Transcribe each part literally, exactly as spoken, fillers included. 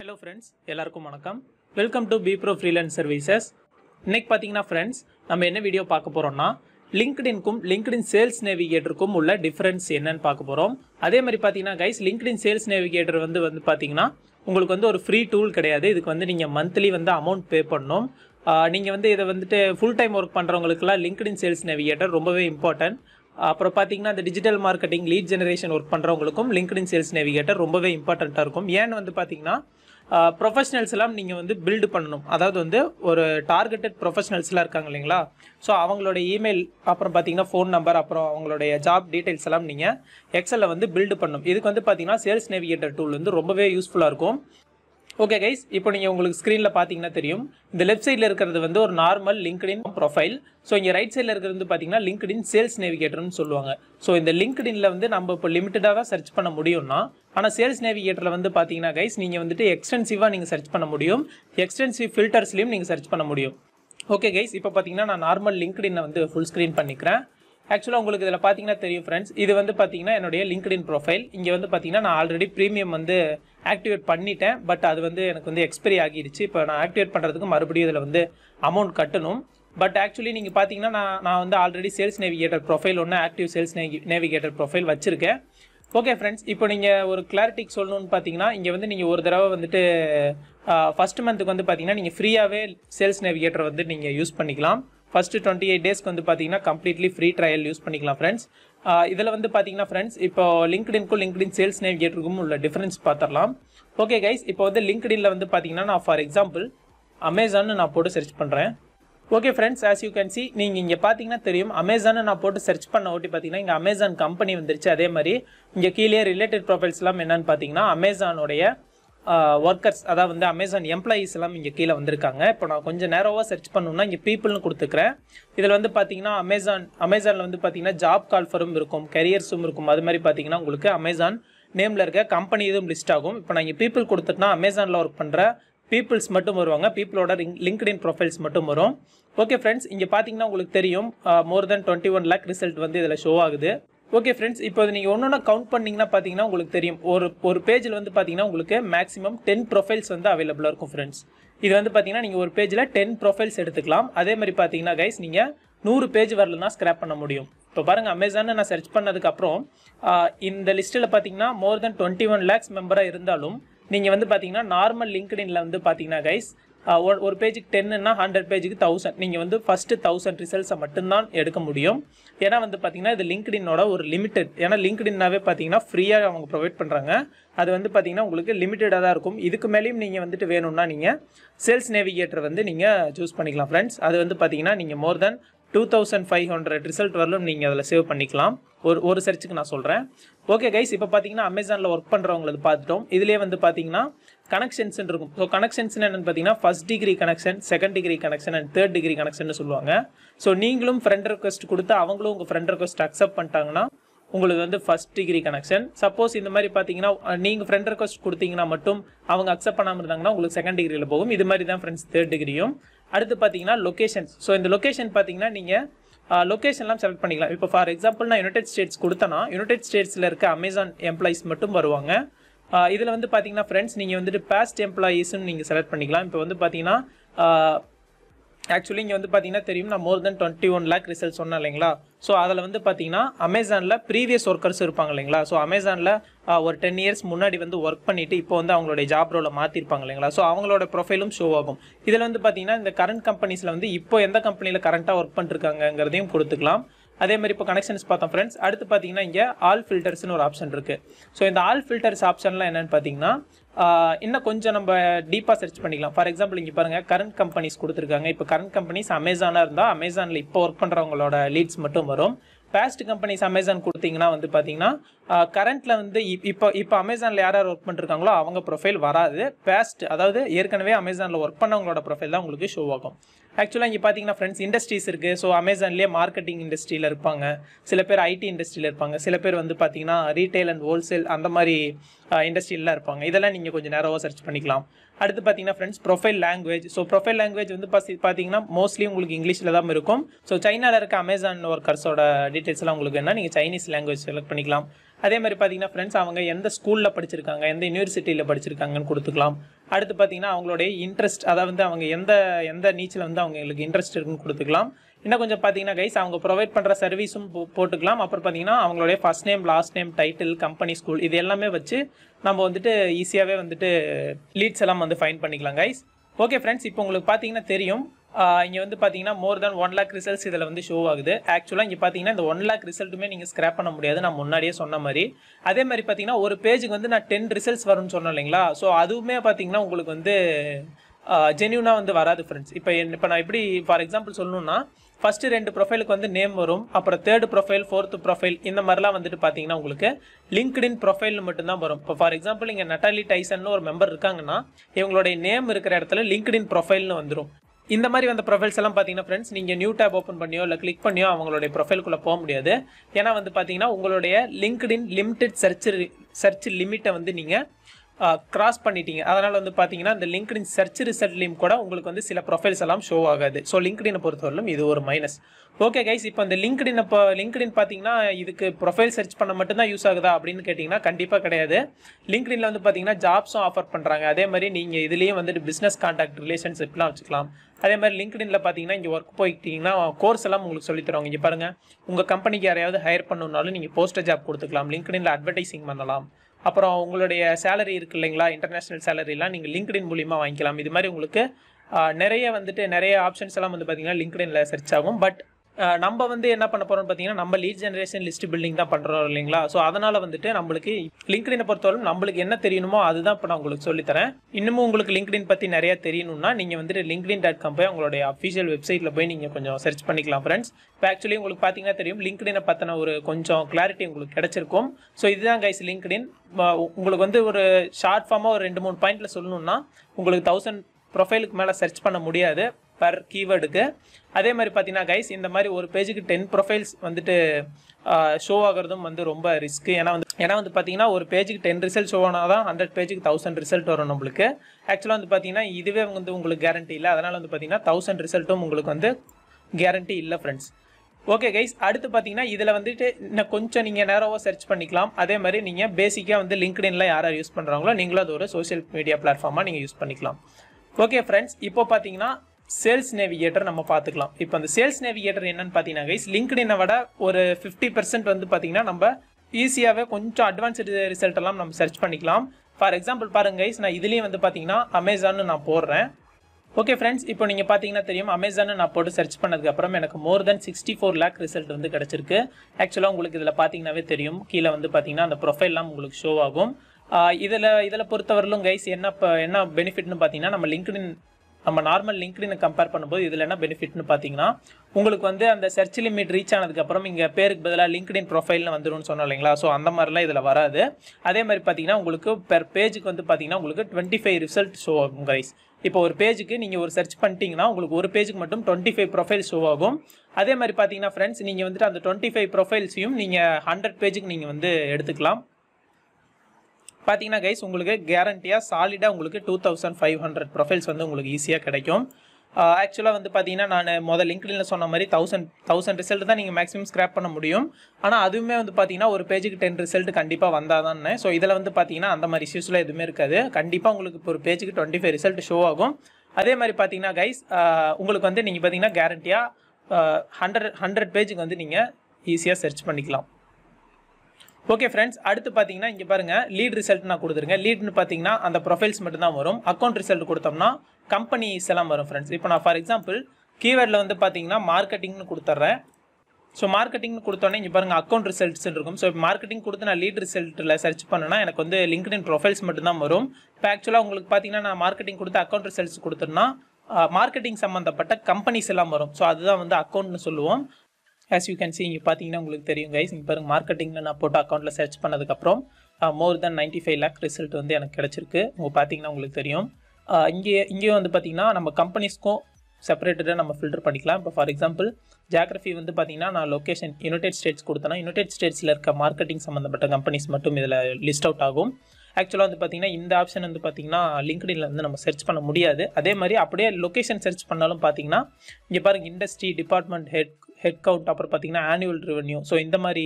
Hello friends, எல்லாருக்கும் வணக்கம். Welcome to BePro Freelance Services. இன்னைக்கு பாத்தீங்கன்னா friends, நம்ம என்ன வீடியோ பார்க்க போறோம்னா LinkedIn க்கும் LinkedIn Sales Navigator க்கும் உள்ள டிஃபரன்ஸ் என்னன்னு பார்க்க போறோம். அதே மாதிரி பாத்தீங்கன்னா guys, LinkedIn Sales Navigator வந்து வந்து பாத்தீங்கன்னா உங்களுக்கு வந்து ஒரு free tool கிடையாது. இதுக்கு வந்து நீங்க monthly வந்து amount pay பண்ணணும். நீங்க வந்து இத வந்துட்டு full time work பண்றவங்களுக்குலாம் LinkedIn Sales Navigator ரொம்பவே இம்பார்ட்டன்ட். அப்புறம் பார்த்தீங்கன்னா இந்த digital marketing lead generation work பண்ணுறவங்களுக்கும் LinkedIn சேல்ஸ் நேவிகேட்டர் ரொம்பவே இம்பார்ட்டண்ட்டாக இருக்கும். ஏன்னு வந்து பார்த்தீங்கன்னா ப்ரொஃபஷனல்ஸ் எல்லாம் நீங்கள் வந்து பில்டு பண்ணணும். அதாவது வந்து ஒரு டார்கெட்டட் ப்ரொஃபஷனல்ஸ்லாம் இருக்காங்க இல்லைங்களா, ஸோ அவங்களோட இமெயில் அப்புறம் பார்த்தீங்கன்னா ஃபோன் நம்பர் அப்புறம் அவங்களுடைய ஜாப் டீட்டெயில்ஸ் எல்லாம் நீங்கள் எக்ஸலில் வந்து பில்டு பண்ணணும். இதுக்கு வந்து பார்த்தீங்கன்னா சேல்ஸ் நேவிகேட்டர் டூல் வந்து ரொம்பவே யூஸ்ஃபுல்லாக இருக்கும். ஓகே கைஸ், இப்போ நீங்கள் உங்களுக்கு ஸ்க்ரீனில் பார்த்தீங்கன்னா தெரியும், இந்த லெஃப்ட் சைடில் இருக்கிறது வந்து ஒரு நார்மல் LinkedIn ப்ரொஃபைல். ஸோ இங்கே ரைட் சைடில் இருக்கிறது வந்து பார்த்தீங்கன்னா LinkedIn சேல்ஸ் நேவிகேட்டர்னு சொல்லுவாங்க. ஸோ இந்த LinkedInல வந்து நம்ம இப்போ லிமிட்டடாக தான் சர்ச் பண்ண முடியும்னா, ஆனால் சேல்ஸ் நேவிகேட்டரில் வந்து பார்த்தீங்கன்னா கைஸ் நீங்கள் வந்துட்டு எக்ஸ்டென்சிவாக நீங்கள் சர்ச் பண்ண முடியும். எக்ஸ்டென்சிவ் ஃபில்டர்ஸ்லையும் நீங்கள் சர்ச் பண்ண முடியும். ஓகே கைஸ், இப்போ பார்த்தீங்கன்னா நான் நார்மல் LinkedInல வந்து ஃபுல் ஸ்க்ரீன் பண்ணிக்கிறேன். ஆக்சுவலாக உங்களுக்கு இதில் பார்த்தீங்கன்னா தெரியும் ஃப்ரெண்ட்ஸ், இது வந்து பார்த்தீங்கன்னா என்னுடைய LinkedIn ப்ரொஃபைல். இங்கே வந்து பார்த்தீங்கன்னா நான் ஆல்ரெடி ப்ரீமியம் வந்து ஆக்டிவேட் பண்ணிட்டேன், பட் அது வந்து எனக்கு வந்து எக்ஸ்பைரி ஆகிடுச்சு. இப்போ நான் ஆக்டிவேட் பண்ணுறதுக்கு மறுபடியும் இதில் வந்து அமௌண்ட் கட்டணும். பட் ஆக்சுவலி நீங்கள் பார்த்தீங்கன்னா நான் நான் வந்து ஆல்ரெடி சேல்ஸ் நேவிகேட்டர் ப்ரொஃபைல் ஒன்று active sales navi navigator profile வச்சுருக்கேன். ஓகே ஃப்ரெண்ட்ஸ், இப்போ நீங்கள் ஒரு கிளாரிட்டிக்கு சொல்லணும்னு பார்த்தீங்கன்னா இங்கே வந்து நீங்கள் ஒரு தடவை வந்துட்டு ஃபஸ்ட் மந்த்துக்கு வந்து பார்த்தீங்கன்னா நீங்கள் ஃப்ரீயாகவே சேல்ஸ் நேவிகேட்டர் வந்து நீங்கள் யூஸ் பண்ணிக்கலாம். ஃபஸ்ட்டு டுவெண்ட்டி எயிட் டேஸ்க்கு வந்து பார்த்தீங்கன்னா கம்ப்ளீட்லி ஃப்ரீ ட்ரையல் யூஸ் பண்ணிக்கலாம் ஃப்ரெண்ட்ஸ். இதில் வந்து பார்த்தீங்கன்னா ஃப்ரெண்ட்ஸ் இப்போ LinkedInக்கும் LinkedIn சேல்ஸ் நேவிகேட்டருக்கும் உள்ள டிஃபரன்ஸ் பார்த்துடலாம். ஓகே கைஸ், இப்போ வந்து LinkedInல வந்து பார்த்தீங்கன்னா நான் ஃபார் எக்ஸாம்பிள் அமேசான்னு நான் போட்டு சர்ச் பண்ணுறேன். Okay friends, as you can see நீங்கள் இங்கே பார்த்தீங்கன்னா தெரியும், அமேசான்னு நான் போட்டு சர்ச் பண்ண ஓட்டி பார்த்தீங்கன்னா இங்கே அமேசான் கம்பெனி வந்துருச்சு. அதே மாதிரி இங்கே கீழே ரிலேட்டட் ப்ரொஃபைல்ஸ்லாம் என்னென்னு பார்த்தீங்கன்னா அமேசானுடைய ஒர்க்கர்ஸ், அதாவது வந்து அமேசான் எம்ப்ளாயீஸ் எல்லாம் இங்கே கீழே வந்திருக்காங்க. இப்போ நான் கொஞ்சம் நேரோவாக சர்ச் பண்ணணும்னா இங்கே பீப்புள்னு கொடுத்துக்கிறேன். இதில் வந்து பார்த்தீங்கன்னா அமேசான் அமேசானில் வந்து பார்த்தீங்கன்னா ஜாப் கால்ஃபரும் இருக்கும், கரியர்ஸும் இருக்கும். அது மாதிரி பார்த்தீங்கன்னா உங்களுக்கு அமேசான் நேமில் இருக்க கம்பெனி இதுவும் லிஸ்ட் ஆகும். இப்போ நான் இங்கே பீப்புள் கொடுத்துட்டுனா அமேசானில் ஒர்க் பண்ணுற பீப்புள்ஸ் மட்டும் வருவாங்க, பீப்புளோட LinkedIn ப்ரொஃபைல்ஸ் மட்டும் வரும். ஓகே ஃப்ரெண்ட்ஸ், இங்கே பார்த்தீங்கன்னா உங்களுக்கு தெரியும் more than twenty one lakh result வந்து இதில் ஷோ ஆகுது. ஓகே ஃப்ரெண்ட்ஸ், இப்போ நீங்கள் ஒன்று ஒன்று கவுண்ட் பண்ணிங்கன்னா பார்த்தீங்கன்னா உங்களுக்கு தெரியும், ஒரு ஒரு பேஜில் வந்து பார்த்தீங்கன்னா உங்களுக்கு மேக்ஸிமம் டென் ப்ரொஃபைல்ஸ் வந்து அவைலபிளாக இருக்கும் ஃப்ரெண்ட்ஸ். இது வந்து பார்த்தீங்கன்னா நீங்கள் ஒரு பேஜில் டென் ப்ரொஃபைல்ஸ் எடுத்துக்கலாம். அதே மாதிரி பார்த்தீங்கன்னா கைஸ் நீங்கள் நூறு பேஜ் வரலன்னா ஸ்க்ராப் பண்ண முடியும். இப்போ பாருங்கள், அமேசான் நான் சர்ச் பண்ணதுக்கப்புறம் இந்த லிஸ்ட்டில் பார்த்தீங்கன்னா more than twenty one lakhs மெம்பராக இருந்தாலும் நீங்கள் வந்து பார்த்தீங்கன்னா நார்மல் LinkedInல வந்து பார்த்தீங்கன்னா கைஸ் ஒரு பேஜுக்கு டென்னுன்னா ஹண்ட்ரட் பேஜுக்கு தௌசண்ட், நீங்கள் வந்து ஃபஸ்ட்டு தௌசண்ட் ரிசல்ட்ஸை மட்டும்தான் எடுக்க முடியும். ஏன்னா வந்து பார்த்தீங்கன்னா இது LinkedInோட ஒரு லிமிட்டட், ஏன்னா LinkedInனாவே பார்த்தீங்கன்னா ஃப்ரீயாக அவங்க ப்ரொவைட் பண்ணுறாங்க. அது வந்து பார்த்தீங்கன்னா உங்களுக்கு லிமிட்டடாக தான் இருக்கும். இதுக்கு மேலேயும் நீங்கள் வந்துட்டு வேணும்னா நீங்கள் சேல்ஸ் நேவிகேட்டர் வந்து நீங்கள் சூஸ் பண்ணிக்கலாம் ஃப்ரெண்ட்ஸ். அது வந்து பார்த்தீங்கன்னா நீங்கள் more than two thousand five hundred result வரலும் நீங்கள் அதில் சேவ் பண்ணிக்கலாம், ஒரு ஒரு சர்ச்சுக்கு நான் சொல்கிறேன். ஓகே கைஸ், இப்போ பார்த்தீங்கன்னா அமேசானில் ஒர்க் பண்ணுறவங்களுக்கு பார்த்துட்டோம். இதிலே வந்து பார்த்தீங்கன்னா கனெக்ஷன்ஸ்ன்னு இருக்கும். ஸோ கனெக்ஷன்ஸ்ன்னு என்னென்னு பார்த்தீங்கன்னா first degree connection, second degree connection and third degree connection சொல்லுவாங்க. ஸோ நீங்களும் ஃப்ரெண்ட் ரெக்வஸ்ட் கொடுத்து அவங்களும் உங்கள் ஃப்ரெண்ட் ரெக்வஸ்ட் அக்செப்ட் பண்ணிட்டாங்கன்னா உங்களுக்கு வந்து ஃபஸ்ட் டிகிரி கனெக்ஷன். சப்போஸ் இந்த மாதிரி பார்த்தீங்கன்னா நீங்கள் ஃப்ரெண்ட் ரெக்வஸ்ட் கொடுத்தீங்கன்னா மட்டும் அவங்க அக்செப்ட் பண்ணாமல் இருந்தாங்கன்னா உங்களுக்கு செகண்ட் டிகிரியில் போகும். இது மாதிரி தான் ஃப்ரெண்ட்ஸ் தேர்ட் டிகிரியும். அடுத்து பார்த்தீங்கன்னா லொக்கேஷன்ஸ். ஸோ இந்த லொக்கேஷன் பார்த்தீங்கன்னா நீங்கள் லொக்கேஷன்லாம் செலக்ட் பண்ணிக்கலாம். இப்போ ஃபார் எக்ஸாம்பிள் நான் யுனைடெட் ஸ்டேட்ஸ் கொடுத்தேன்னா யுனைடெட் ஸ்டேட்ஸில் இருக்க அமேசான் எம்ப்ளாயிஸ் மட்டும் வருவாங்க. இதில் வந்து பார்த்தீங்கன்னா ஃப்ரெண்ட்ஸ் நீங்கள் வந்துட்டு பாஸ்ட் எம்ப்ளாயீஸ்ன்னு நீங்கள் செலக்ட் பண்ணிக்கலாம். இப்போ வந்து பார்த்தீங்கன்னா ஆக்சுவலி இங்கே வந்து பார்த்தீங்கன்னா தெரியும் நான் more than twenty one lakh result சொன்னேன் இல்லைங்களா. ஸோ அதில் வந்து பார்த்தீங்கன்னா அமேசானில் ப்ரீவியஸ் ஒர்க்கர்ஸ் இருப்பாங்க இல்லைங்களா. ஸோ அமேசானில் ஒரு டென் இயர்ஸ் முன்னாடி வந்து ஒர்க் பண்ணிவிட்டு இப்போ வந்து அவங்களுடைய ஜாப் ரோலை மாற்றிருப்பாங்க இல்லைங்களா. ஸோ அவங்களோட ப்ரொஃபைலும் ஷோ ஆகும். இதில் வந்து பார்த்தீங்கன்னா இந்த கரண்ட் கம்பெனிஸில் வந்து இப்போ எந்த கம்பெனியில் கரண்ட்டாக ஒர்க் பண்ணிருக்காங்கிறதையும் கொடுத்துக்கலாம். அதே மாதிரி இப்போ கனெக்ஷன்ஸ் பார்த்தோம் ஃப்ரெண்ட்ஸ். அடுத்து பார்த்தீங்கன்னா இங்கே ஆல் ஃபில்டர்ஸ்னு ஒரு ஆப்ஷன் இருக்குது. ஸோ இந்த ஆல் ஃபில்டர்ஸ் ஆப்ஷன்லாம் என்னென்னு பார்த்தீங்கன்னா இன்னும் கொஞ்சம் நம்ம டீப்பாக சர்ச் பண்ணிக்கலாம். ஃபார் எக்ஸாம்பிள் இங்கே பாருங்கள் கரண்ட் கம்பெனிஸ் கொடுத்துருக்காங்க. இப்போ கரண்ட் கம்பெனிஸ் அமேசானாக இருந்தால் அமேசானில் இப்போ ஒர்க் பண்ணுறவங்களோட லீட்ஸ் மட்டும் வரும். பாஸ்ட் கம்பெனிஸ் அமேசான் கொடுத்தீங்கன்னா வந்து பார்த்தீங்கன்னா கரண்ட்டில் வந்து இப்போ இப்போ அமேசானில் யார் யார் ஒர்க் பண்ணிருக்காங்களோ அவங்க ப்ரொஃபைல் வராது. பாஸ்ட் அதாவது ஏற்கனவே அமேசானில் ஒர்க் பண்ணவங்களோட ப்ரொஃபைல் தான் உங்களுக்கு ஷோ ஆகும். ஆக்சுவலாக இங்கே பார்த்தீங்கன்னா ஃப்ரெண்ட்ஸ் இண்டஸ்ட்ரீஸ் இருக்குது. ஸோ அமேசான்லேயே மார்க்கெட்டிங் இண்டஸ்ட்ரியில் இருப்பாங்க, சில பேர் ஐடி இண்டஸ்ட்ரியில் இருப்பாங்க, சில பேர் வந்து பார்த்தீங்கன்னா ரீட்டைல் அண்ட் ஹோல்சேல் அந்த மாதிரி இண்டஸ்ட்ரியிலாம் இருப்பாங்க. இதெல்லாம் நீங்கள் கொஞ்சம் நேரமாக சர்ச் பண்ணிக்கலாம். அடுத்து பார்த்தீங்கன்னா friends profile language. So profile language வந்து பார்த்தீங்கன்னா மோஸ்ட்லி உங்களுக்கு இங்கிலீஷில் தான் இருக்கும். ஸோ சைனாவில் இருக்க அமேசான் ஒர்க்கர்ஸோட டீட்டெயில்ஸ்லாம் உங்களுக்கு என்ன நீங்கள் சைனீஸ் லாங்குவேஜ் செலக்ட் பண்ணிக்கலாம். அதே மாதிரி பார்த்தீங்கன்னா ஃப்ரெண்ட்ஸ் அவங்க எந்த ஸ்கூலில் படிச்சிருக்காங்க, எந்த யூனிவர்சிட்டியில் படிச்சிருக்காங்கன்னு கொடுத்துக்கலாம். அடுத்து பார்த்தீங்கன்னா அவங்களுடைய இன்ட்ரெஸ்ட், அதாவது வந்து அவங்க எந்த எந்த நீச்சில் வந்து அவங்களுக்கு இன்ட்ரெஸ்ட் இருக்குன்னு கொடுத்துக்கலாம். இன்னும் கொஞ்சம் பார்த்தீங்கன்னா கைஸ் அவங்க ப்ரொவைட் பண்ணுற சர்வீஸும் போட்டுக்கலாம். அப்புறம் பார்த்தீங்கன்னா அவங்களுடைய first name, last name, title, company, school இது எல்லாமே வச்சு நம்ம வந்துட்டு ஈஸியாகவே வந்துட்டு லீட்ஸ் எல்லாம் வந்து ஃபைண்ட் பண்ணிக்கலாம் கைஸ். ஓகே ஃப்ரெண்ட்ஸ், இப்போ உங்களுக்கு பார்த்தீங்கன்னா தெரியும் இங்கே வந்து பார்த்தீங்கன்னா more than one lakh results இதில் வந்து ஷோ ஆகுது. ஆக்சுவலாக இங்கே பார்த்தீங்கன்னா இந்த ஒன் லேக் ரிசல்ட்டுமே நீங்கள் ஸ்க்ராப் பண்ண முடியாது, நான் முன்னாடியே சொன்ன மாதிரி. அதே மாதிரி பார்த்தீங்கன்னா ஒரு பேஜுக்கு வந்து நான் டென் ரிசல்ட்ஸ் வரும்னு சொன்னேன் இல்லைங்களா, ஸோ அதுவுமே பார்த்தீங்கன்னா உங்களுக்கு வந்து ஜென்யூனாக வந்து வராது ஃப்ரெண்ட்ஸ். இப்போ இப்போ நான் எப்படி ஃபார் எக்ஸாம்பிள் சொல்லணும்னா, ஃபஸ்ட்டு ரெண்டு ப்ரொஃபைலுக்கு வந்து நேம் வரும், அப்புறம் தேர்டு ப்ரொஃபைல், ஃபோர்த்து ப்ரொஃபைல் இந்த மாதிரிலாம் வந்துட்டு பார்த்தீங்கன்னா உங்களுக்கு லிங்க்டின் ப்ரொஃபைல் மட்டும்தான் வரும். இப்போ ஃபார் எக்ஸாம்பிள் இங்கே நட்டாலி டைசன்னு ஒரு மெம்பர் இருக்காங்கன்னா இவங்களுடைய நேம் இருக்கிற இடத்துல லிங்க்டின் ப்ரொஃபைல்னு வந்துடும். இந்த மாதிரி வந்த ப்ரொஃபைல்ஸ் எல்லாம் பார்த்தீங்கன்னா ஃப்ரெண்ட்ஸ் நீங்கள் நியூ டேப் ஓப்பன் பண்ணியோ இல்லை கிளிக் பண்ணியோ அவங்களுடைய ப்ரொஃபைலுக்குள்ளே போக முடியாது. ஏன்னா வந்து பார்த்தீங்கன்னா உங்களுடைய லிங்க்டின் லிமிட்டட் சர்ச் சர்ச் லிமிட்டை வந்து நீங்கள் கிராஸ் பண்ணிட்டீங்க. அதனால் வந்து பார்த்தீங்கன்னா இந்த லிங்க்டின் சர்ச் ரிசல்ட்லேயும் கூட உங்களுக்கு வந்து சில ப்ரொஃபைல்ஸ் எல்லாம் ஷோ ஆகாது. ஸோ லிங்க்டினை பொறுத்தவரையிலும் இது ஒரு மைனஸ். ஓகே கைஸ், இப்போ இந்த லிங்க்டின் இப்போ லிங்க்டின் பார்த்தீங்கன்னா இதுக்கு ப்ரொஃபைல் சர்ச் பண்ண மட்டும்தான் யூஸ் ஆகுதா அப்படின்னு கேட்டிங்கன்னா கண்டிப்பாக கிடையாது. லிங்க்டினில் வந்து பார்த்தீங்கன்னா ஜாப்ஸும் ஆஃபர் பண்ணுறாங்க. அதே மாதிரி நீங்கள் இதுலேயும் வந்துட்டு பிஸ்னஸ் கான்டாக்ட், ரிலேஷன்ஷிப்லாம் வச்சுக்கலாம். அதே மாதிரி லிங்க்டின்ல பார்த்தீங்கன்னா இங்கே ஒர்க் போயிட்டீங்கன்னா கோர்ஸ் எல்லாம் உங்களுக்கு சொல்லி தருவாங்க. இங்கே பாருங்கள், உங்கள் கம்பெனிக்கு யாரையாவது ஹையர் பண்ணணுன்னாலும் நீங்கள் போஸ்டர் ஜாப் கொடுத்துக்கலாம், லிங்க்டின்ல அட்வர்டைசிங் பண்ணலாம். அப்புறம் உங்களுடைய சேலரி இருக்குது இல்லைங்களா, இன்டர்நேஷ்னல் சேலரிலாம் நீங்கள் லிங்க்டின் மூலியமாக வாங்கிக்கலாம். இது மாதிரி உங்களுக்கு நிறைய வந்துட்டு நிறைய ஆப்ஷன்ஸ் எல்லாம் வந்து பார்த்தீங்கன்னா லிங்க்டின்ல சர்ச் ஆகும். பட் நம்ம வந்து என்ன பண்ண போகிறோம்னு பார்த்தீங்கன்னா நம்ம லீட் ஜென்ரேஷன், லிஸ்ட் பில்டிங் தான் பண்ணுறோம் இல்லைங்களா. ஸோ அதனால் வந்துட்டு நம்மளுக்கு லிங்க்டினை பொறுத்தவரைக்கும் நம்மளுக்கு என்ன தெரியணுமோ அதுதான் இப்போ நான் உங்களுக்கு சொல்லித்தரேன். இன்னமும் உங்களுக்கு லிங்க்டின் பற்றி நிறையா தெரியணும்னா நீங்கள் வந்துட்டு லிங்க்டின் டாட் காம் போய் உங்களுடைய அஃபிஷியல் வெப்சைட்டில் போய் நீங்கள் கொஞ்சம் சர்ச் பண்ணிக்கலாம் ஃப்ரெண்ட்ஸ். இப்போ ஆக்சுவலி உங்களுக்கு பார்த்தீங்கன்னா தெரியும் லிங்க்டினை பற்றின ஒரு கொஞ்சம் கிளாரிட்டி உங்களுக்கு கிடச்சிருக்கும். ஸோ இதுதான் கைஸ் லிங்க்டின். உங்களுக்கு வந்து ஒரு ஷார்ட் ஃபார்மாக ஒரு ரெண்டு மூணு பாயிண்டில் சொல்லணும்னா உங்களுக்கு தௌசண்ட் ப்ரொஃபைலுக்கு மேலே சர்ச் பண்ண முடியாது பர் கீவேர்டுக்கு. அதே மாதிரி பார்த்தீங்கன்னா கைஸ் இந்த மாதிரி ஒரு பேஜுக்கு டென் ப்ரொஃபைல்ஸ் வந்துட்டு ஷோ ஆகிறதும் வந்து ரொம்ப ரிஸ்க்கு. ஏன்னா வந்து ஏன்னா வந்து பார்த்தீங்கன்னா ஒரு பேஜுக்கு டென் ரிசல்ட் ஷோ ஆனால் தான் ஹண்ட்ரட் பேஜுக்கு தௌசண்ட் ரிசல்ட் வரும் நம்மளுக்கு. ஆக்சுவலாக வந்து பார்த்தீங்கன்னா இதுவே வந்து உங்களுக்கு கேரண்டி இல்லை. அதனால் வந்து பார்த்தீங்கன்னா தௌசண்ட் ரிசல்ட்டும் உங்களுக்கு வந்து கேரண்டி இல்லை ஃப்ரெண்ட்ஸ். ஓகே கைஸ், அடுத்து பார்த்தீங்கன்னா இதில் வந்துட்டு இன்னும் கொஞ்சம் நீங்கள் நேரோவாக சர்ச் பண்ணிக்கலாம். அதே மாதிரி நீங்கள் பேசிக்காக வந்து லிங்க்டின்ல யாராவது யூஸ் பண்ணுறாங்களோ நீங்களும் அது ஒரு சோஷியல் மீடியா பிளாட்ஃபார்மாக நீங்கள் யூஸ் பண்ணிக்கலாம். ஓகே ஃப்ரெண்ட்ஸ், இப்போ பார்த்தீங்கன்னா சேல்ஸ் நேவிகேட்டர் நம்ம பார்த்துக்கலாம். இப்போ அந்த சேல்ஸ் நேவிகேட்டர் என்னன்னு பார்த்தீங்கன்னா கைஸ் லிங்க்டினை விட ஒரு ஃபிஃப்டி பெர்சென்ட் வந்து பார்த்தீங்கன்னா நம்ம ஈஸியாகவே கொஞ்சம் அட்வான்ஸ்டு ரிசல்ட் எல்லாம் நம்ம சர்ச் பண்ணிக்கலாம். ஃபார் எக்ஸாம்பிள் பாருங்க கைஸ், நான் இதுலேயும் வந்து பார்த்தீங்கன்னா அமேசான்னு நான் போடுறேன். ஓகே ஃப்ரெண்ட்ஸ், இப்போ நீங்கள் பார்த்தீங்கன்னா தெரியும் அமேசான்னு நான் போட்டு சர்ச் பண்ணதுக்கப்புறம் எனக்கு more than sixty four lakh result வந்து கிடச்சிருக்கு. ஆக்சுவலாக உங்களுக்கு இதில் பார்த்தீங்கன்னாவே தெரியும் கீழே வந்து பார்த்தீங்கன்னா அந்த ப்ரொஃபைல்லாம் உங்களுக்கு ஷோ ஆகும். இதில் இதில் பொறுத்தவரையிலும் கைஸ் என்ன என்ன பெனிஃபிட்னு பார்த்தீங்கன்னா நம்ம லிங்க்டின் நம்ம நார்மல் லிங்க்டினை கம்பேர் பண்ணும்போது இதில் என்ன பெனிஃபிட்னு பார்த்தீங்கன்னா உங்களுக்கு வந்து அந்த சர்ச் லிமிட் ரீச் ஆனதுக்கப்புறம் இங்கே பேருக்கு பதிலாக லிங்க்டின் ப்ரொஃபைல்னு வந்துடும்னு சொன்னோம் இல்லைங்களா. ஸோ அந்த மாதிரிலாம் இதில் வராது. அதே மாதிரி பார்த்தீங்கன்னா உங்களுக்கு பெர் பேஜுக்கு வந்து பார்த்தீங்கன்னா உங்களுக்கு டுவெண்ட்டி ஃபைவ் ரிசல்ட் ஷோ ஆகும் கைஸ். இப்போ ஒரு பேஜுக்கு நீங்கள் ஒரு சர்ச் பண்ணிட்டீங்கன்னா உங்களுக்கு ஒரு பேஜுக்கு மட்டும் டுவெண்ட்டி ஃபைவ் ப்ரொஃபைல் ஷோ ஆகும். அதே மாதிரி பார்த்தீங்கன்னா ஃப்ரெண்ட்ஸ் நீங்கள் வந்துட்டு அந்த டுவெண்ட்டி ஃபைவ் ப்ரொஃபைல்ஸையும் நீங்கள் ஹண்ட்ரட் பேஜுக்கு நீங்கள் வந்து எடுத்துக்கலாம். பார்த்தீங்கன்னா கைஸ் உங்களுக்கு கேரண்டியாக சாலிடாக உங்களுக்கு two thousand five hundred profiles வந்து உங்களுக்கு ஈஸியாக கிடைக்கும். ஆக்சுவலாக வந்து பார்த்தீங்கன்னா நான் முதல் லிங்க்டின்ல சொன்ன மாதிரி தௌசண்ட் தௌசண்ட் ரிசல்ட் தான் நீங்கள் மேக்ஸிமம் ஸ்க்ராப் பண்ண முடியும். ஆனால் அதுவுமே வந்து பார்த்தீங்கன்னா ஒரு பேஜுக்கு டென் ரிசல்ட் கண்டிப்பாக வந்தால் தானே. ஸோ இதில் வந்து பார்த்தீங்கன்னா அந்த மாதிரி இஷ்யூஸ்லாம் எதுவுமே இருக்காது. கண்டிப்பாக உங்களுக்கு இப்போ ஒரு பேஜுக்கு டுவெண்ட்டி ஃபைவ் ரிசல்ட் ஷோ ஆகும். அதே மாதிரி பார்த்தீங்கன்னா கைஸ் உங்களுக்கு வந்து நீங்கள் பார்த்தீங்கன்னா கேரண்டியாக ஹண்ட்ரட் ஹண்ட்ரட் பேஜுக்கு வந்து நீங்கள் ஈஸியாக சர்ச் பண்ணிக்கலாம். ஓகே ஃப்ரெண்ட்ஸ், அடுத்து பார்த்தீங்கன்னா இங்கே பாருங்கள் லீட் ரிசல்ட் நான் கொடுத்துருங்க. லீட்னு பார்த்தீங்கன்னா அந்த ப்ரொஃபைல்ஸ் மட்டும் தான் வரும். அக்கௌண்ட் ரிசல்ட் கொடுத்தோம்னா கம்பெனிஸ் எல்லாம் வரும் ஃப்ரெண்ட்ஸ். இப்போ நான் ஃபார் எக்ஸாம்பிள் கீவேர்டில் வந்து பார்த்தீங்கன்னா மார்க்கெட்டிங்னு கொடுத்துட்றேன். ஸோ மார்க்கெட்டிங்னு கொடுத்தோன்னே இங்கே பாருங்கள் அக்கௌண்ட் ரிசல்ட்ஸ் இருக்கும். ஸோ இப்போ மார்க்கெட்டிங் கொடுத்து நான் லீட் ரிசல்ட்டில் சர்ச் பண்ணேன்னா எனக்கு வந்து லிங்க்டின் ப்ரொஃபைல்ஸ் மட்டும் தான் வரும். இப்போ ஆக்சுவலாக உங்களுக்கு பார்த்தீங்கன்னா நான் மார்க்கெட்டிங் கொடுத்து அக்கௌண்ட் ரிசல்ட்ஸ் கொடுத்தோன்னா மார்க்கெட்டிங் சம்மந்தப்பட்ட கம்பெனிஸ் எல்லாம் வரும். ஸோ அதுதான் வந்து அக்கௌண்ட்னு சொல்லுவோம். As you can see இங்கே பார்த்தீங்கன்னா உங்களுக்கு தெரியும் கைஸ், இங்கே பாருங்கள் மார்க்கெட்டிங்கில் நான் போட்டு அக்கௌண்ட்டில் சர்ச் பண்ணதுக்கப்புறம் more than ninety five lakh result வந்து எனக்கு கிடச்சிருக்கு. உங்கள் பார்த்தீங்கன்னா உங்களுக்கு தெரியும். இங்கே இங்கேயும் வந்து பார்த்தீங்கன்னா நம்ம கம்பெனிஸ்க்கும் செப்பரேட்டடாக நம்ம ஃபில்டர் பண்ணிக்கலாம். இப்போ ஃபார் எக்ஸாம்பிள் ஜியாகிரஃபி வந்து பார்த்தீங்கன்னா நான் லொக்கேஷன் யுனைடெட் ஸ்டேட்ஸ் கொடுத்தேன்னா யுனைடெட் ஸ்டேட்ஸில் இருக்க மார்க்கெட்டிங் சம்மந்தப்பட்ட கம்பெனிஸ் மட்டும் இதில் லிஸ்ட் அவுட் ஆகும். ஆக்சுவலாக வந்து பார்த்தீங்கன்னா இந்த ஆப்ஷன் வந்து பார்த்தீங்கன்னா லிங்க்டின்ல வந்து நம்ம சர்ச் பண்ண முடியாது. அதே மாதிரி அப்படியே லொக்கேஷன் சர்ச் பண்ணாலும் பார்த்தீங்கன்னா இங்கே பாருங்கள் industry, department head head count, அப்புறம் பார்த்தீங்கன்னா ஆனுவல் ரெவன்யூ. ஸோ இந்த மாதிரி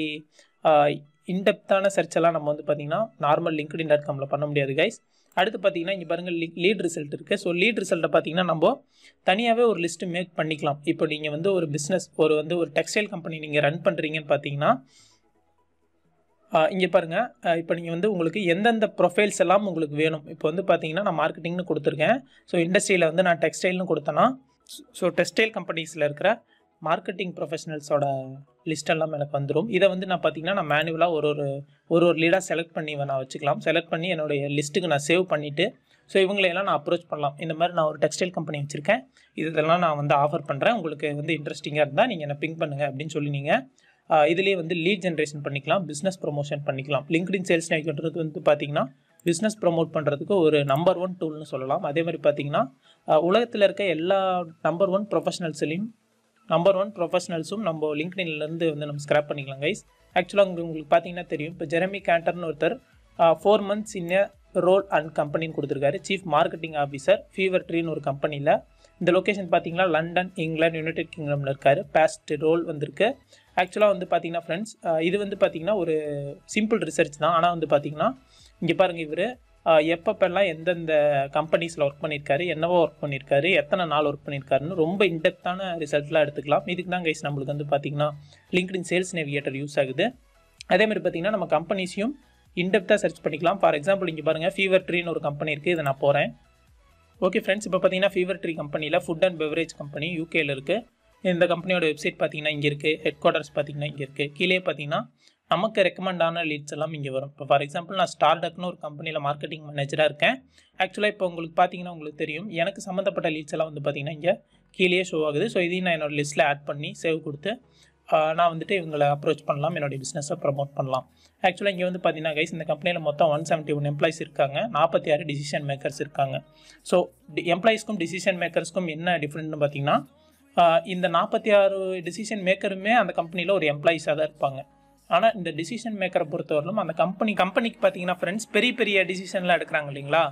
இன்டெப்தான சர்ச்செல்லாம் நம்ம வந்து பார்த்தீங்கன்னா நார்மல் லிங்க்டின் டாட் காமில் பண்ண முடியாது கைஸ். அடுத்து பார்த்தீங்கன்னா இங்கே பாருங்கள் லீட் ரிசல்ட் இருக்குது. ஸோ லீட் ரிசல்ட்டை பார்த்தீங்கன்னா நம்ம தனியாகவே ஒரு லிஸ்ட்டு மேக் பண்ணிக்கலாம். இப்போ நீங்கள் வந்து ஒரு பிஸ்னஸ் ஒரு வந்து ஒரு டெக்ஸ்டைல் கம்பெனி நீங்கள் ரன் பண்ணுறீங்கன்னு பார்த்தீங்கன்னா இங்கே பாருங்கள், இப்போ நீங்கள் வந்து உங்களுக்கு எந்தெந்த ப்ரொஃபைல்ஸ் எல்லாம் உங்களுக்கு வேணும். இப்போ வந்து பார்த்தீங்கன்னா நான் மார்க்கெட்டிங்னு கொடுத்துருக்கேன். ஸோ இண்டஸ்ட்ரியில் வந்து நான் டெக்ஸ்டைல்னு கொடுத்தேன்னா ஸோ டெக்ஸ்டைல் கம்பெனிஸில் இருக்கிற மார்க்கெட்டிங் ப்ரொஃபஷனல்ஸோட லிஸ்டெல்லாம் எனக்கு வந்துடும். இதை வந்து நான் பார்த்தீங்கன்னா நான் மேனுவலாக ஒரு ஒரு ஒரு ஒரு லீடாக செலக்ட் பண்ணி நான் வச்சுக்கலாம். செலக்ட் பண்ணி என்னுடைய லிஸ்ட்டுக்கு நான் சேவ் பண்ணிவிட்டு ஸோ இவங்களையெல்லாம் நான் அப்ரோச் பண்ணலாம். இந்த மாதிரி நான் ஒரு டெக்ஸ்டைல் கம்பெனி வச்சுருக்கேன், இதெல்லாம் நான் வந்து ஆஃபர் பண்ணுறேன், உங்களுக்கு வந்து இன்ட்ரெஸ்டிங்காக இருந்தால் நீங்கள் என்ன பிங்க் பண்ணுங்கள் அப்படின்னு சொல்லி நீங்கள் இதிலே வந்து லீட் ஜென்ரேஷன் பண்ணிக்கலாம், பிஸ்னஸ் ப்ரொமோஷன் பண்ணிக்கலாம். லிங்க்டின் சேல்ஸ் நேவிகேட்டர் வந்து பார்த்தீங்கன்னா பிஸ்னஸ் ப்ரொமோட் பண்ணுறதுக்கு ஒரு நம்பர் ஒன் டூல்னு சொல்லலாம். அதே மாதிரி பார்த்தீங்கன்னா உலகத்தில் இருக்க எல்லா நம்பர் ஒன் ப்ரொஃபஷனல்ஸ்லையும் நம்பர் ஒன் ப்ரொஃபஷனல்ஸும் நம்ம லிங்க்டின்லேருந்து வந்து நம்ம ஸ்கிராப் பண்ணிக்கலாம் கைஸ். ஆக்சுவலாக உங்களுக்கு உங்களுக்கு பார்த்தீங்கன்னா தெரியும், இப்போ ஜெரமி கேண்டர்னு ஒருத்தர் four months in a role and கம்பெனின்னு கொடுத்துருக்காரு. சீஃப் மார்க்கெட்டிங் ஆஃபீஸர் ஃபீவர் ட்ரீன்னு ஒரு கம்பெனியில். இந்த லொக்கேஷன் பார்த்தீங்கன்னா லண்டன், இங்கிலாந்து, யுனைடெட் கிங்டமில் இருக்கார். பாஸ்ட் ரோல் வந்திருக்கு. ஆக்சுவலாக வந்து பார்த்தீங்கன்னா ஃப்ரெண்ட்ஸ் இது வந்து பார்த்தீங்கன்னா ஒரு சிம்பிள் ரிசர்ச் தான். ஆனால் வந்து பார்த்தீங்கன்னா இங்கே பாருங்கள், இவர் எப்பப்பெல்லாம் எந்தெந்த கம்பெனிஸில் ஒர்க் பண்ணியிருக்காரு, என்னவோ ஒர்க் பண்ணியிருக்காரு, எத்தனை நாள் ஒர்க் பண்ணியிருக்காருன்னு ரொம்ப இன்டெப்த்தான ரிசல்ட்லாம் எடுத்துக்கலாம். இதுக்கு தான் கைஸ் நம்மளுக்கு வந்து பார்த்தீங்கன்னா லிங்க்டின் சேல்ஸ் நேவிகேட்டர் யூஸ் ஆகுது. அதேமாதிரி பார்த்தீங்கன்னா நம்ம கம்பெனிஸையும் இன்டெப்த்தாக சர்ச் பண்ணிக்கலாம். ஃபார் எக்ஸாம்பிள் இங்கே பாருங்கள், ஃபீவர் ட்ரீன்னு ஒரு கம்பெனி இருக்குது, இதை நான் போகிறேன். ஓகே ஃப்ரெண்ட்ஸ், இப்போ பார்த்தீங்கன்னா ஃபீவர் ட்ரீ கம்பெனியில் ஃபுட் அண்ட் பெவரேஜ் கம்பெனி யூகேயில் இருக்குது. இந்த கம்பெனியோட வெப்சைட் பார்த்தீங்கன்னா இங்கே இருக்குது, ஹெட் குவார்டர்ஸ் பார்த்தீங்கன்னா இங்கே இருக்குது. கீழே பார்த்தீங்கன்னா நமக்கு ரெக்கமெண்டான லீட்ஸ் எல்லாம் இங்கே வரும். இப்போ ஃபார் எக்ஸாம்பிள் நான் ஸ்டார்டக்னு ஒரு கம்பெனியில் மார்க்கெட்டிங் மேனேஜராக இருக்கேன். ஆக்சுவலாக இப்போ உங்களுக்கு பார்த்தீங்கன்னா உங்களுக்கு தெரியும் எனக்கு சம்மந்தப்பட்ட லீட்ஸ் எல்லாம் வந்து பார்த்தீங்கன்னா இங்கே கீழே ஷோ ஆகுது. ஸோ இதையும் நான் என்னோடய லிஸ்ட்டில் ஆட் பண்ணி சேவ் கொடுத்து நான் வந்துட்டு இவங்களை அப்ரோச் பண்ணலாம், என்னுடைய பிஸ்னஸை ப்ரமோட் பண்ணலாம். ஆக்சுவலாக இங்கே வந்து பார்த்தீங்கன்னா கைஸ் இந்த கம்பெனியில் மொத்தம் ஒன் செவன்ட்டி ஒன் எம்ப்ளாயிஸ் இருக்காங்க, நாற்பத்தி ஆறு டிசிஷன் மேக்கர்ஸ் இருக்காங்க. ஸோ எம்ப்ளாயிஸ்க்கும் டிசிஷன் மேக்கர்ஸ்க்கும் என்ன டிஃப்ரெண்ட்னு பார்த்தீங்கன்னா இந்த நாற்பத்தி ஆறு டிசிஷன் மேக்கருமே அந்த கம்பெனியில் ஒரு எம்ப்ளாயிஸாக தான் இருப்பாங்க. ஆனால் இந்த டிசிஷன் மேக்கரை பொறுத்தவரையிலும் அந்த கம்பெனி கம்பெனிக்கு பார்த்தீங்கன்னா ஃப்ரெண்ட்ஸ் பெரிய பெரிய டிசிஷன்லாம் எடுக்கிறாங்க இல்லைங்களா.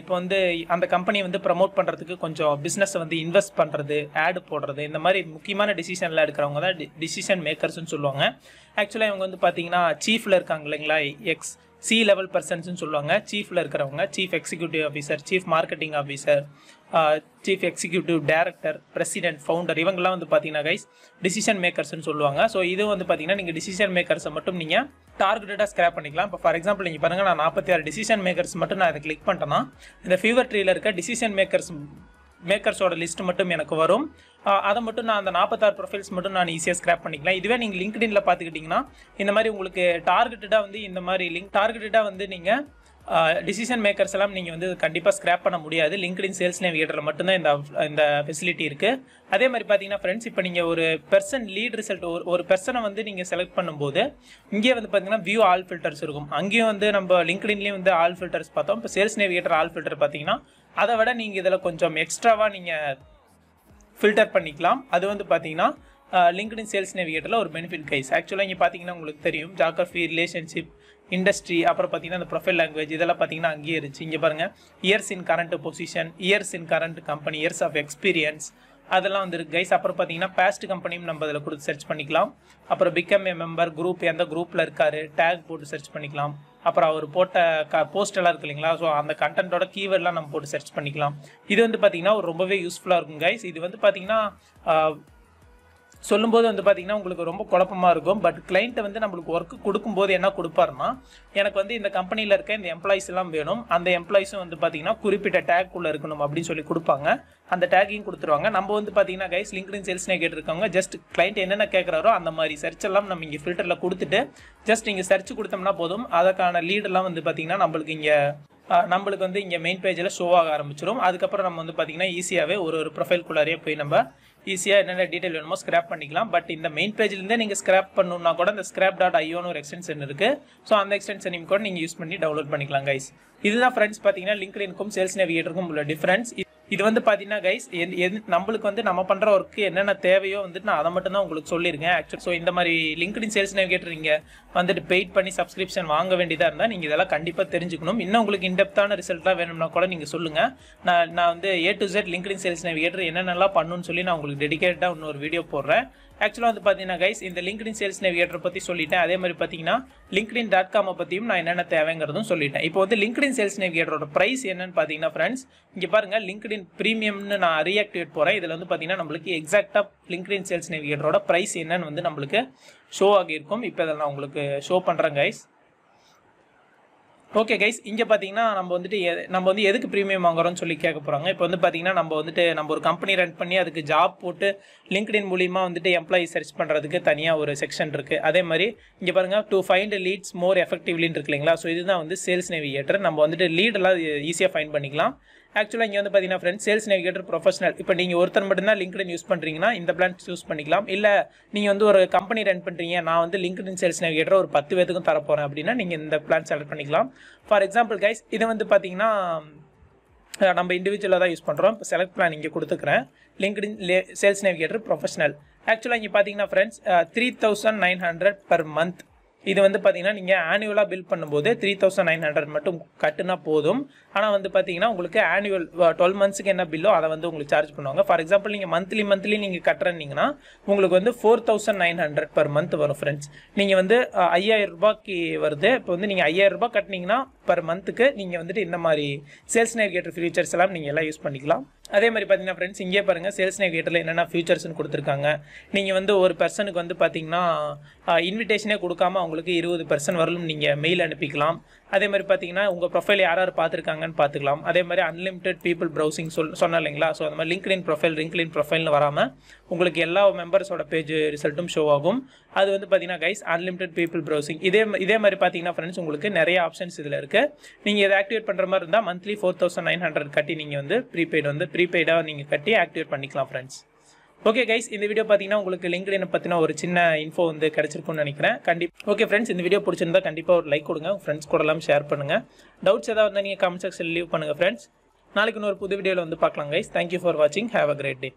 இப்போ வந்து அந்த கம்பெனியை வந்து ப்ரமோட் பண்ணுறதுக்கு கொஞ்சம் பிஸ்னஸை வந்து இன்வெஸ்ட் பண்ணுறது, ஆடு போடுறது, இந்த மாதிரி முக்கியமான டிசிஷன்லாம் எடுக்கிறவங்க தான் டி டிசிஷன் மேக்கர்ஸ்ன்னு சொல்லுவாங்க. ஆக்சுவலாக இவங்க வந்து பார்த்தீங்கன்னா சீஃபில் இருக்காங்க இல்லைங்களா, எக்ஸ் சி லெவல் பர்சன்ஸ்ன்னு சொல்லுவாங்க. சீஃபில் இருக்கிறவங்க chief executive officer, chief marketing officer, chief executive director, president, founder, இவங்கெல்லாம் வந்து பார்த்தீங்கன்னா கைஸ் டிசிஷன் மேக்கர்ஸ்ன்னு சொல்லுவாங்க. ஸோ இது வந்து பார்த்தீங்கன்னா நீங்கள் டிசிஷன் மேக்கர்ஸை மட்டும் நீங்கள் டார்கெட்டடாக ஸ்கிராப் பண்ணிக்கலாம். இப்போ ஃபார் எக்ஸாம்பிள் நீங்கள் பாருங்கள், நான் நாற்பத்தி ஆறு டிசிஷன் மேக்கர்ஸ் மட்டும் நான் இதை கிளிக் பண்ணிட்டேன்னா இந்த ஃபீவர் ட்ரீயில் இருக்க டிசிஷன் மேக்கர்ஸ் மேக்கர்ஸோட லிஸ்ட் மட்டும் எனக்கு வரும். அதை மட்டும் நான் அந்த நாற்பத்தாறு ப்ரொஃபைல்ஸ் மட்டும் நான் ஈஸியாக ஸ்கிராப் பண்ணிக்கலாம். இதுவே நீங்கள் லிங்க்டின்ல பார்த்துக்கிட்டிங்கன்னா இந்த மாதிரி உங்களுக்கு டார்கெட்டடாக வந்து இந்த மாதிரி லிங்க் டார்கெட்டடாக வந்து நீங்கள் டிசிஷன் மேக்கர்ஸ் எல்லாம் நீங்கள் வந்து கண்டிப்பாக ஸ்கிராப் பண்ண முடியாது. லிங்க்டின் சேல்ஸ் நேவிகேட்டரில் மட்டும்தான் இந்த இந்த ஃபெசிலிட்டி இருக்குது. அதே மாதிரி பார்த்தீங்கன்னா ஃப்ரெண்ட்ஸ் இப்போ நீங்கள் ஒரு பெர்சன் லீட் ரிசல்ட் ஒரு ஒரு பெர்சனை வந்து நீங்கள் செலக்ட் பண்ணும்போது இங்கே வந்து பார்த்தீங்கன்னா வியூ ஆல் ஃபில்டர்ஸ் இருக்கும். அங்கேயும் வந்து நம்ம லிங்க்டின்லேயும் வந்து ஆல் ஃபில்டர்ஸ் பார்த்தோம். இப்போ சேல்ஸ் நேவிகேட்டர் ஆல் ஃபில்டர் பார்த்தீங்கன்னா அதை விட நீங்கள் இதில் கொஞ்சம் எக்ஸ்ட்ராவாக நீங்கள் ஃபில்டர் பண்ணிக்கலாம். அது வந்து பார்த்தீங்கன்னா லிங்க்டின் சேல்ஸ் நேவிகேட்டரில் ஒரு பெனிஃபிட் கைஸ். ஆக்சுவலாக இங்கே பார்த்தீங்கன்னா உங்களுக்கு தெரியும் ஜாகிரஃபி, ரிலேஷன்ஷிப், இண்டஸ்ட்ரி, அப்புறம் பார்த்தீங்கன்னா அந்த ப்ரொஃபைல் லாங்குவேஜ் இதெல்லாம் பார்த்தீங்கன்னா அங்கேயே இருந்துச்சு. இங்கே பாருங்கள் years in current position, years in current company, years of experience அதெல்லாம் வந்துருக்கு கைஸ். அப்புறம் பார்த்தீங்கன்னா பாஸ்ட் கம்பெனியும் நம்ம அதில் கொடுத்து சர்ச் பண்ணிக்கலாம். அப்புறம் பிகம் ஏ மெம்பர், குரூப் எந்த குரூப்பில் இருக்கார், டேக் போட்டு சர்ச் பண்ணிக்கலாம். அப்புறம் அவர் போட்ட க போஸ்டெல்லாம் இருக்குது இல்லைங்களா, ஸோ அந்த கண்டென்ட்டோட கீவேர்டெலாம் நம்ம போட்டு சர்ச் பண்ணிக்கலாம். இது வந்து பார்த்தீங்கன்னா ஒரு ரொம்பவே யூஸ்ஃபுல்லாக இருக்கும் கைஸ். இது வந்து பார்த்தீங்கன்னா சொல்லும்போது வந்து பார்த்தீங்கன்னா உங்களுக்கு ரொம்ப குழப்பமாக இருக்கும். பட் கிளைண்ட்டை வந்து நம்மளுக்கு ஒர்க்கு கொடுக்கும்போது என்ன கொடுப்பாருன்னா, எனக்கு வந்து இந்த கம்பெனியில் இருக்க இந்த எம்ப்ளாயிஸ் எல்லாம் வேணும், அந்த எம்ப்ளாயிஸும் வந்து பார்த்தீங்கன்னா குறிப்பிட்ட டேக் உள்ளே இருக்கணும் அப்படின்னு சொல்லி கொடுப்பாங்க. அந்த டேக்கையும் கொடுத்துருவாங்க. நம்ம வந்து பார்த்தீங்கன்னா கைஸ் லிங்க்டின் சேல்ஸ் நேவிகேட்டர் இருக்கவங்க ஜஸ்ட் கிளைண்ட் என்னென்ன கேட்குறாரோ அந்த மாதிரி சர்ச் எல்லாம் நம்ம இங்கே ஃபில்டரில் கொடுத்துட்டு ஜஸ்ட் நீங்கள் சர்ச் கொடுத்தோம்னா போதும். அதற்கான லீடெல்லாம் வந்து பார்த்தீங்கன்னா நம்மளுக்கு இங்கே நம்மளுக்கு வந்து இங்கே மெயின் பேஜில் ஷோ ஆக ஆரம்பிச்சிடும். அதுக்கப்புறம் நம்ம வந்து பார்த்தீங்கன்னா ஈஸியாகவே ஒரு ஒரு ப்ரொஃபைல்குள்ளாரே போய் நம்ம ஈஸியாக என்னென்ன டீட்டெயில் வேணுமோ ஸ்கிராப் பண்ணிக்கலாம். பட் இந்த மெயின் பேஜ்லேருந்தே நீங்கள் ஸ்கிராப் பண்ணணும்னா கூட இந்த ஸ்கிராப் டாட் ஐயோன்னு ஒரு எக்ஸ்டென்ஷன் இருக்குது. ஸோ அந்த எக்ஸ்டென்ஷனையும் கூட நீங்கள் யூஸ் பண்ணி டவுன்லோட் பண்ணிக்கலாம் கைஸ். இதுதான் ஃப்ரெண்ட்ஸ் பார்த்தீங்கன்னா லிங்க்டின்க்கும் சேல்ஸ் நேவிகேட்டருக்கும் உள்ள டிஃப்ரென்ஸ். இது வந்து பார்த்தீங்கன்னா கைஸ் எது நம்மளுக்கு வந்து நம்ம பண்ணுற ஒர்க்கு என்னென்ன தேவையோ வந்துட்டு நான் அதை மட்டும் தான் உங்களுக்கு சொல்லியிருக்கேன் ஆக்சுவலி. ஸோ இந்த மாதிரி லிங்க்டின் சேல்ஸ் நேவிகேட்டர் நீங்கள் வந்துட்டு பெய்ட் பண்ணி சப்ஸ்கிரிப்ஷன் வாங்க வேண்டியதாக இருந்தால் நீங்கள் இதெல்லாம் கண்டிப்பாக தெரிஞ்சுக்கணும். இன்னும் உங்களுக்கு இன்டெப்த்தான ரிசல்ட்டாக வேணும்னா கூட நீங்கள் சொல்லுங்கள். நான் நான் வந்து A to Z LinkedIn sales navigator என்னென்னலாம் பண்ணணும்னு சொல்லி நான் உங்களுக்கு டெடிகேட்டடாக இன்னொரு வீடியோ போடுறேன். ஆக்சுவலாக வந்து பார்த்தீங்கன்னா கைஸ் இந்த லிங்க்டின் சேல்ஸ் நேவிகேட்டர் பற்றி சொல்லிட்டேன். அதே மாதிரி பார்த்தீங்கன்னா லிங்க்டின் டாட் காமை பற்றியும் நான் என்னென்ன தேவைங்கிறதும் சொல்லிட்டேன். இப்போ வந்து லிங்க்டின் சேல்ஸ் நேவிகேட்டரோட ப்ரைஸ் என்னன்னு பார்த்தீங்கன்னா ஃப்ரெண்ட்ஸ் இங்கே பாருங்கள், லிங்க்டின் ப்ரீமியம்னு நான் ரீஆக்டிவேட் போகிறேன். இதில் வந்து பார்த்தீங்கன்னா நம்மளுக்கு எக்ஸாக்டாக லிங்க்டின் சேல்ஸ் நேவிகேட்டரோட ப்ரைஸ் என்னன்னு வந்து நம்மளுக்கு ஷோ ஆகியிருக்கும். இப்போ இதில் நான் உங்களுக்கு ஷோ பண்ணுறேன் கைஸ். ஓகே கைஸ், இங்கே பார்த்தீங்கன்னா நம்ம வந்துட்டு நம்ம வந்து எதுக்கு ப்ரீமியம் வாங்குறோம்னு சொல்லி கேட்க போகிறாங்க. இப்போ வந்து பார்த்தீங்கன்னா நம்ம வந்துட்டு நம்ம ஒரு கம்பெனி ரன் பண்ணி அதுக்கு ஜாப் போட்டு லிங்க்டின் மூலிமா வந்துட்டு எம்ப்ளாயி சர்ச் பண்ணுறதுக்கு தனியாக ஒரு செக்ஷன் இருக்குது. அதே மாதிரி இங்கே பாருங்கள், டு ஃபைண்ட் லீட்ஸ் மோர் எஃபெக்டிவ்லின்னு இருக்கு இல்லைங்களா. ஸோ இதுதான் வந்து சேல்ஸ் நேவிகேட்டர். நம்ம வந்துட்டு லீடெல்லாம் ஈஸியாக ஃபைண்ட் பண்ணிக்கலாம். ஆக்சுவலாக இங்கே வந்து பார்த்தீங்கன்னா ஃப்ரெண்ட்ஸ் சேல்ஸ் நேவிகேட்டர் ப்ரொஃபஷனல், இப்போ நீங்கள் ஒருத்தர் மட்டும்தான் லிங்க்டின் யூஸ் பண்ணுறீங்கன்னா இந்த பிளான் யூஸ் பண்ணிக்கலாம். இல்லை நீங்கள் வந்து ஒரு கம்பெனி ரன் பண்ணுறீங்க, நான் வந்து லிங்க்டின் சேல்ஸ் நேவிகேட்டர் ஒரு பத்து பேருக்கும் தரப்போகிறேன் அப்படின்னா நீங்கள் இந்த பிளான் செலக்ட் பண்ணிக்கலாம். ஃபார் எக்ஸாம்பிள் கைஸ், இதை வந்து பார்த்தீங்கன்னா நம்ம இண்டிவிஜுவலாக தான் யூஸ் பண்ணுறோம். இப்போ செலக்ட் பிளான் இங்கே கொடுத்துக்கிறேன், லிங்க்டின் சேல்ஸ் நேவிகேட்டர் ப்ரொஃபஷனல். ஆக்சுவலாக இங்கே பார்த்தீங்கன்னா friends three thousand nine hundred per month. இது வந்து பார்த்தீங்கன்னா நீங்கள் ஆனுவலாக பில் பண்ணும்போது த்ரீ தௌசண்ட் நைன் ஹண்ட்ரட் மட்டும் கட்டுனா போதும். ஆனால் வந்து பார்த்தீங்கன்னா உங்களுக்கு ஆனுவல் டுவெல் மந்த்ஸுக்கு என்ன பில்லோ அதை வந்து உங்களுக்கு சார்ஜ் பண்ணுவாங்க. ஃபார் எக்ஸாம்பிள் நீங்கள் மந்த்லி மந்த்லி நீங்கள் கட்டுறீங்கன்னா உங்களுக்கு வந்து four thousand nine hundred per month வரும் ஃப்ரெண்ட்ஸ். நீங்கள் வந்து ஐயாயிரம் ரூபாய்க்கு வருது. இப்போ வந்து நீங்கள் ஐயாயிரம் ரூபாய் கட்டினீங்கன்னா பர் மந்த்துக்கு நீங்கள் வந்துட்டு இந்த மாதிரி சேல்ஸ் நேவிகேட்டர் ஃபியூச்சர்ஸ் எல்லாம் நீங்கள் எல்லாம் யூஸ் பண்ணிக்கலாம். அதே மாதிரி பார்த்தீங்கன்னா ஃப்ரெண்ட்ஸ் இங்கே பாருங்கள், சேல்ஸ் நேவிகேட்டரில் என்னென்ன ஃபியூச்சர்ஸ்னு கொடுத்துருக்காங்க. நீங்கள் வந்து ஒரு பர்சனுக்கு வந்து பார்த்தீங்கன்னா இன்விடேஷனே கொடுக்காம அவங்களுக்கு இருபது பர்சன்ட் வரலும் நீங்கள் மெயில் அனுப்பிக்கலாம். அதே மாதிரி பார்த்தீங்கன்னா உங்கள் ப்ரொஃபைல் யார் யார் பார்த்துருக்காங்கன்னு பார்த்துக்கலாம். அதே மாதிரி அன்லிமிடெட் பீப்புள் ப்ரௌசிங் சொல் சொன்னேன் இல்லைங்களா. ஸோ அந்த மாதிரி லிங்க்டின் ப்ரொஃபைல் லிங்க்டின் ப்ரொஃபைல்னு வராமல் உங்களுக்கு எல்லா மெம்பர்ஸோட பேஜ் ரிசல்ட்டும் ஷோ ஆகும். அது வந்து பார்த்தீங்கன்னா கைஸ் அன்லிமிடெட் பீப்புள் ப்ரௌசிங். இதே இதே மாதிரி பார்த்தீங்கன்னா ஃப்ரெண்ட்ஸ் உங்களுக்கு நிறைய ஆப்ஷன்ஸ் இதில் இருக்குது. நீங்கள் இதை ஆக்டிவேட் பண்ணுற மாதிரி இருந்தால் monthly four thousand nine hundred கட்டி நீங்கள் வந்து ப்ரீபெய்டு வந்து ப்ரீபெய்டாக நீங்கள் கட்டி ஆக்டிவேட் பண்ணிக்கலாம் ஃப்ரெண்ட்ஸ். ஓகே கைஸ், இந்த வீடியோ பார்த்தீங்கன்னா உங்களுக்கு லிங்க்டினை பற்றின ஒரு சின்ன இன்ஃபோ வந்து கிடைச்சிருக்குன்னு நினைக்கிறேன். கண்டிப்பாக ஓகே ஃப்ரெண்ட்ஸ், இந்த வீடியோ பிடிச்சிருந்தா கண்டிப்பாக ஒரு லைக் கொடுங்க, உங்கள் ஃப்ரெண்ட்ஸ் கூட எல்லாம் ஷேர் பண்ணுங்கள். டவுட்ஸ் ஏதாவது இருந்தால் நீங்கள் கமெண்ட் செக்ஷன் லீவ் பண்ணுங்கள் ஃப்ரெண்ட்ஸ். நாளைக்கு இன்னொரு புது வீடியோவில் வந்து பார்க்கலாம் கைஸ். தேங்க்யூ ஃபார் வாட்சிங், ஹேவ் அ கிரேட் டே.